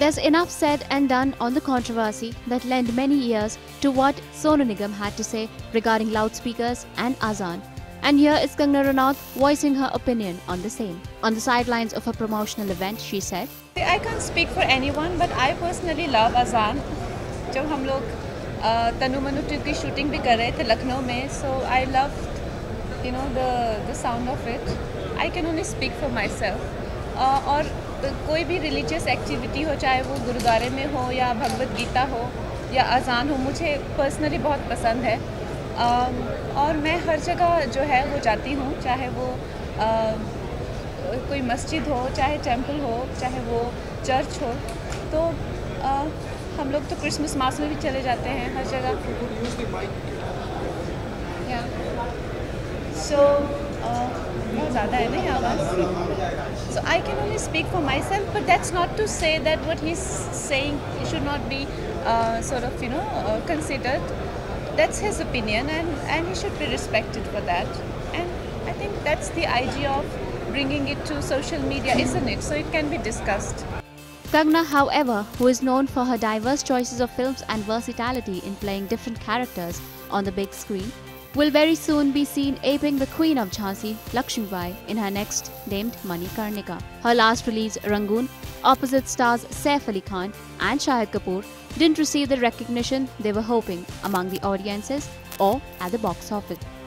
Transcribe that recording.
There's enough said and done on the controversy that lent many ears to what Sonu Nigam had to say regarding loudspeakers and Azaan. And here is Kangana Ranaut voicing her opinion on the same. On the sidelines of her promotional event, she said, I can't speak for anyone, but I personally love Azaan. When we were doing shooting in Lucknow, so I loved, you know, the sound of it. I can only speak for myself. And कोई भी religious activity हो, चाहे वो गुरुद्वारे में हो या भगवत गीता हो या अजान हो, मुझे personally बहुत पसंद है और मैं हर जगह जो है वो जाती हूँ, चाहे वो कोई मस्जिद हो, चाहे टेंपल हो, चाहे वो चर्च हो। तो हम लोग तो क्रिसमस मास में भी चले जाते हैं हर जगह। Yeah. So So I can only speak for myself, but that's not to say that what he's saying should not be sort of, you know, considered. That's his opinion, and he should be respected for that. And I think that's the idea of bringing it to social media, isn't it? So it can be discussed. Kangana, however, who is known for her diverse choices of films and versatility in playing different characters on the big screen, will very soon be seen aping the Queen of Jhansi, Lakshmi Bai, in her next named Manikarnika. Her last release, Rangoon, opposite stars Saif Ali Khan and Shahid Kapoor, didn't receive the recognition they were hoping among the audiences or at the box office.